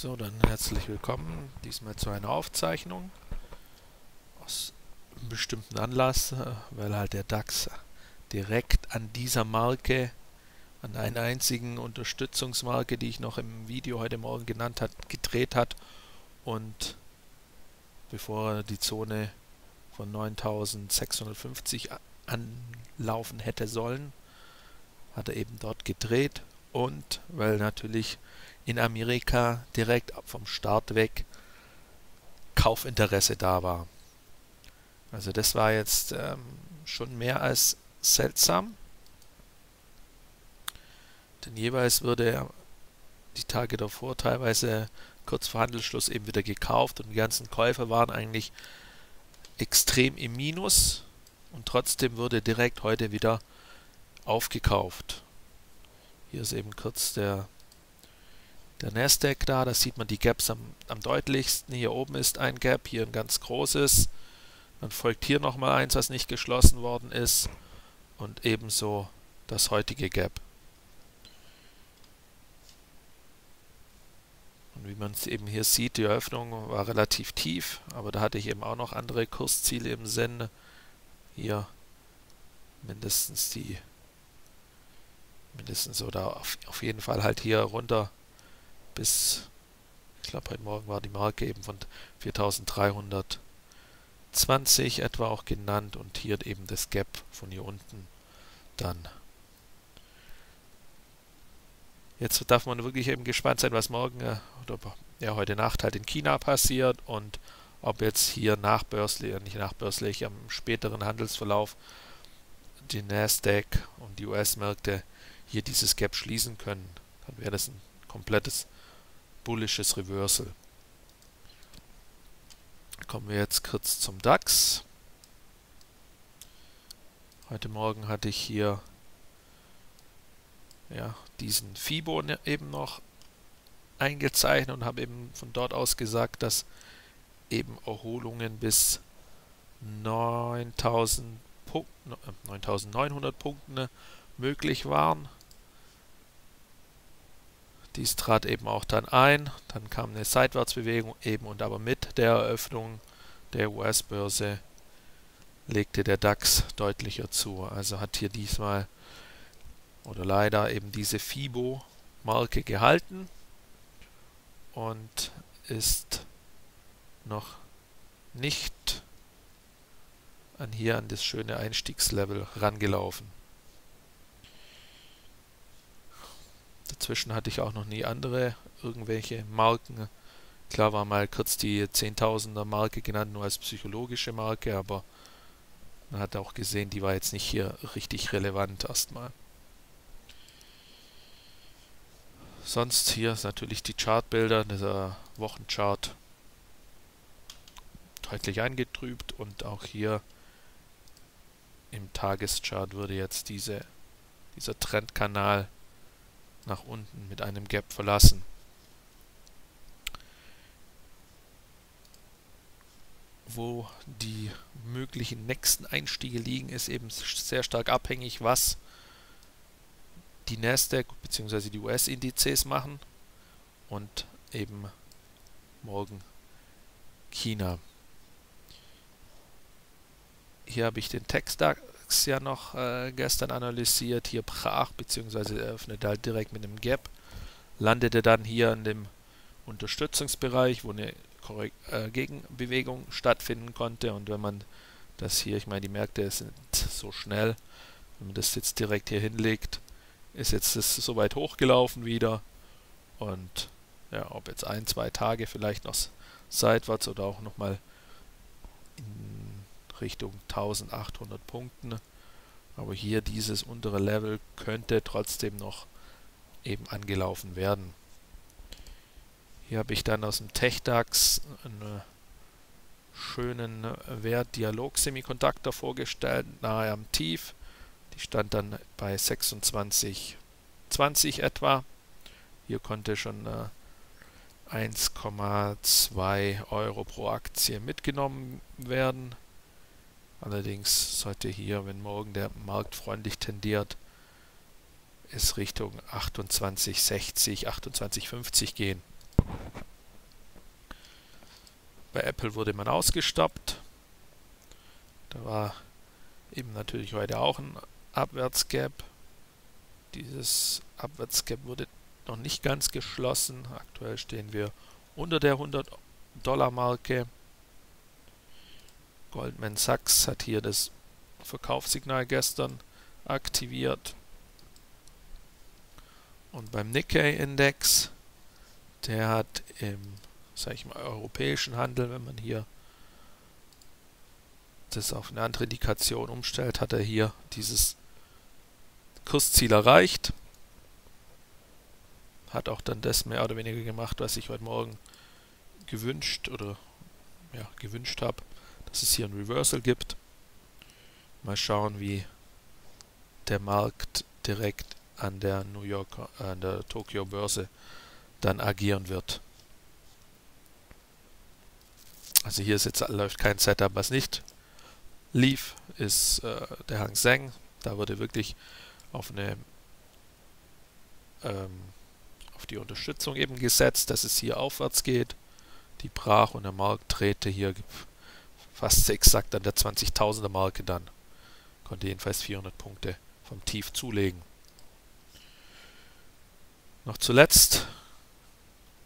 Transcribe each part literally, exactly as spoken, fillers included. So, dann herzlich willkommen, diesmal zu einer Aufzeichnung aus einem bestimmten Anlass, weil halt der DAX direkt an dieser Marke, an einer einzigen Unterstützungsmarke, die ich noch im Video heute Morgen genannt habe, gedreht hat und bevor er die Zone von neuntausendsechshundertfünfzig anlaufen hätte sollen, hat er eben dort gedreht. Und weil natürlich in Amerika direkt vom Start weg Kaufinteresse da war. Also das war jetzt ähm, schon mehr als seltsam. Denn jeweils wurde die Tage davor teilweise kurz vor Handelsschluss eben wieder gekauft und die ganzen Käufer waren eigentlich extrem im Minus und trotzdem wurde direkt heute wieder aufgekauft. Hier ist eben kurz der, der NASDAQ da, da sieht man die Gaps am, am deutlichsten. Hier oben ist ein Gap, hier ein ganz großes. Dann folgt hier nochmal eins, was nicht geschlossen worden ist. Und ebenso das heutige Gap. Und wie man es eben hier sieht, die Eröffnung war relativ tief, aber da hatte ich eben auch noch andere Kursziele im Sinn. Hier mindestens die mindestens oder auf, auf jeden Fall halt hier runter bis, ich glaube heute Morgen war die Marke eben von viertausenddreihundertzwanzig etwa auch genannt und hier eben das Gap von hier unten dann. Jetzt darf man wirklich eben gespannt sein, was morgen oder ja, heute Nacht halt in China passiert und ob jetzt hier nachbörslich, nicht nachbörslich, am späteren Handelsverlauf die NASDAQ und die U S-Märkte hier dieses Gap schließen können. Dann wäre das ein komplettes bullisches Reversal. Kommen wir jetzt kurz zum DAX. Heute Morgen hatte ich hier ja, diesen Fibo eben noch eingezeichnet und habe eben von dort aus gesagt, dass eben Erholungen bis neuntausendneunhundert Punkten möglich waren. Dies trat eben auch dann ein, dann kam eine Seitwärtsbewegung eben und aber mit der Eröffnung der U S-Börse legte der DAX deutlicher zu. Also hat hier diesmal oder leider eben diese Fibo-Marke gehalten und ist noch nicht an hier an das schöne Einstiegslevel rangelaufen. Dazwischen hatte ich auch noch nie andere irgendwelche Marken. Klar war mal kurz die zehntausender Marke genannt, nur als psychologische Marke, aber man hat auch gesehen, die war jetzt nicht hier richtig relevant erstmal. Sonst hier ist natürlich die Chartbilder, dieser Wochenchart deutlich eingetrübt und auch hier im Tageschart würde jetzt diese, dieser Trendkanal nach unten mit einem Gap verlassen. Wo die möglichen nächsten Einstiege liegen, ist eben sehr stark abhängig, was die NASDAQ bzw. die U S-Indizes machen und eben morgen China. Hier habe ich den TechDAX ja noch äh, gestern analysiert. Hier brach bzw. eröffnet halt direkt mit einem Gap. Landete dann hier in dem Unterstützungsbereich, wo eine äh, Gegenbewegung stattfinden konnte. Und wenn man das hier, ich meine, die Märkte sind so schnell, wenn man das jetzt direkt hier hinlegt, ist jetzt das so weit hochgelaufen wieder. Und ja, ob jetzt ein, zwei Tage vielleicht noch seitwärts oder auch nochmal in Richtung eintausendachthundert Punkten, aber hier dieses untere Level könnte trotzdem noch eben angelaufen werden. Hier habe ich dann aus dem TechDAX einen schönen Wert-Dialog-Semikontaktor vorgestellt, nahe am Tief. Die stand dann bei sechsundzwanzig Komma zwanzig etwa. Hier konnte schon eins Komma zwei Euro pro Aktie mitgenommen werden. Allerdings sollte hier, wenn morgen der Markt freundlich tendiert, es Richtung achtundzwanzig Komma sechzig, achtundzwanzig Komma fünfzig gehen. Bei Apple wurde man ausgestoppt. Da war eben natürlich heute auch ein Abwärtsgap. Dieses Abwärtsgap wurde noch nicht ganz geschlossen. Aktuell stehen wir unter der hundert-Dollar-Marke. Goldman Sachs hat hier das Verkaufssignal gestern aktiviert. Und beim Nikkei-Index, der hat im, sag ich mal, europäischen Handel, wenn man hier das auf eine andere Indikation umstellt, hat er hier dieses Kursziel erreicht. Hat auch dann das mehr oder weniger gemacht, was ich heute Morgen gewünscht oder ja, gewünscht habe, dass es hier ein Reversal gibt. Mal schauen, wie der Markt direkt an der New Yorker, an der Tokio Börse dann agieren wird. Also hier ist jetzt, läuft kein Setup, was nicht lief, ist äh, der Hang Seng. Da wurde wirklich auf eine ähm, auf die Unterstützung eben gesetzt, dass es hier aufwärts geht. Die brach und der Markt drehte hier fast exakt an der zwanzigtausender Marke dann. Konnte jedenfalls vierhundert Punkte vom Tief zulegen. Noch zuletzt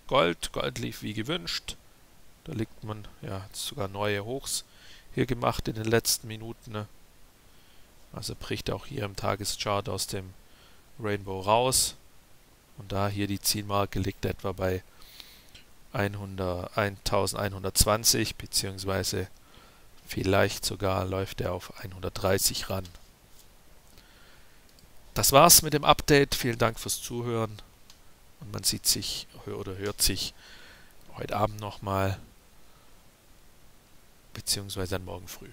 Gold. Gold lief wie gewünscht. Da liegt man, ja, sogar neue Hochs hier gemacht in den letzten Minuten. Also bricht auch hier im Tageschart aus dem Rainbow raus. Und da hier die Zielmarke liegt etwa bei elfhundertzwanzig bzw. vielleicht sogar läuft er auf hundertdreißig ran. Das war's mit dem Update. Vielen Dank fürs Zuhören. Und man sieht sich oder hört sich heute Abend nochmal, beziehungsweise dann morgen früh.